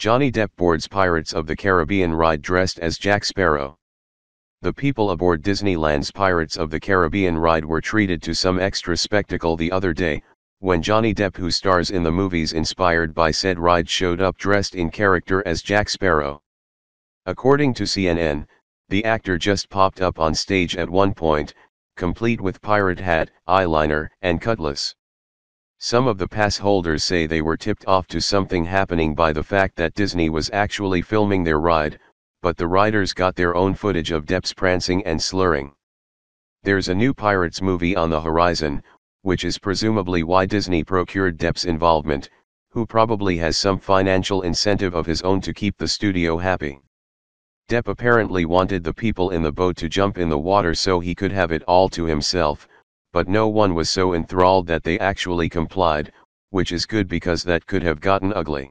Johnny Depp boards Pirates of the Caribbean ride dressed as Jack Sparrow. The people aboard Disneyland's Pirates of the Caribbean ride were treated to some extra spectacle the other day, when Johnny Depp, who stars in the movies inspired by said ride, showed up dressed in character as Jack Sparrow. According to CNN, the actor just popped up on stage at one point, complete with pirate hat, eyeliner, and cutlass. Some of the pass holders say they were tipped off to something happening by the fact that Disney was actually filming their ride, but the riders got their own footage of Depp's prancing and slurring. There's a new Pirates movie on the horizon, which is presumably why Disney procured Depp's involvement, who probably has some financial incentive of his own to keep the studio happy. Depp apparently wanted the people in the boat to jump in the water so he could have it all to himself, but no one was so enthralled that they actually complied, which is good because that could have gotten ugly.